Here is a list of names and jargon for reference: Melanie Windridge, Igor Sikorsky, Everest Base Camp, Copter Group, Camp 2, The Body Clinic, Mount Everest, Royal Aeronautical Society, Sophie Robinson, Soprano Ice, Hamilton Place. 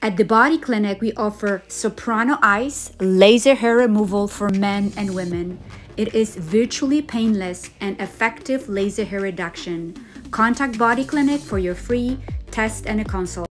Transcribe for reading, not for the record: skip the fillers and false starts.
At The Body Clinic, we offer Soprano Ice laser hair removal for men and women. It is virtually painless and effective laser hair reduction. Contact Body Clinic for your free test and a consult.